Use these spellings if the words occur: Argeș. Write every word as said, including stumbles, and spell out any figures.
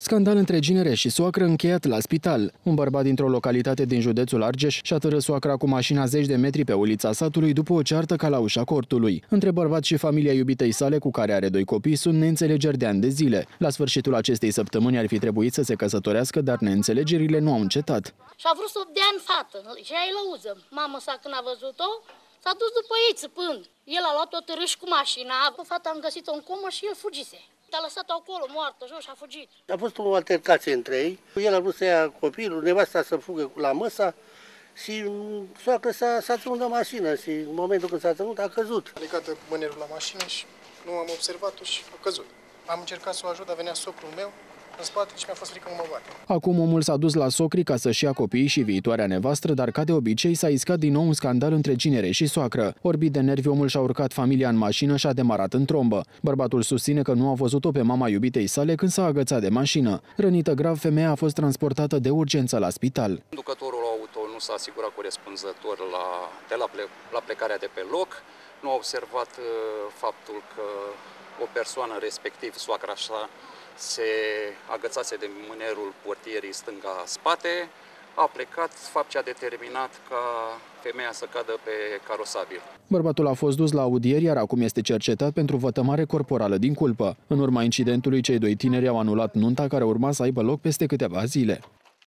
Scandal între ginere și soacră încheiat la spital. Un bărbat dintr-o localitate din județul Argeș și-a târât soacra cu mașina zeci de metri pe ulița satului după o ceartă ca la ușa cortului. Între bărbat și familia iubitei sale, cu care are doi copii, sunt neînțelegeri de ani de zile. La sfârșitul acestei săptămâni ar fi trebuit să se căsătorească, dar neînțelegerile nu au încetat. Și-a vrut să dea în fată și ea îi lăuză. Mama sa, când a văzut-o, s-a dus după ei țipând. El a luat-o târâș cu mașina, fata am găsit-o în comă și el fugise. A lăsat-o acolo, moartă, jos, și a fugit. A fost o altercație între ei. El a vrut să ia copilul, nevasta să fugă la măsa și soacră s-a ținut la mașină și în momentul când s-a ținut a căzut. A legat mânerul la mașină și nu am observat-o și a căzut. Am încercat să o ajut, dar venea socrul meu în spate și mi-a fost frică, mă bate. Acum omul s-a dus la socri ca să-și ia copiii și viitoarea nevastră, dar ca de obicei s-a iscat din nou un scandal între ginere și soacră. Orbit de nervi, omul și-a urcat familia în mașină și a demarat în trombă. Bărbatul susține că nu a văzut-o pe mama iubitei sale când s-a agățat de mașină. Rănită grav, femeia a fost transportată de urgență la spital. Conducătorul auto nu s-a asigurat corespunzător la, de la, ple, la plecarea de pe loc, nu a observat uh, faptul că o persoană, respectiv soacra sa, se agățase de mânerul portierii stânga-spate, a plecat, fapt ce a determinat ca femeia să cadă pe carosabil. Bărbatul a fost dus la audieri, iar acum este cercetat pentru vătămare corporală din culpă. În urma incidentului, cei doi tineri au anulat nunta, care urma să aibă loc peste câteva zile.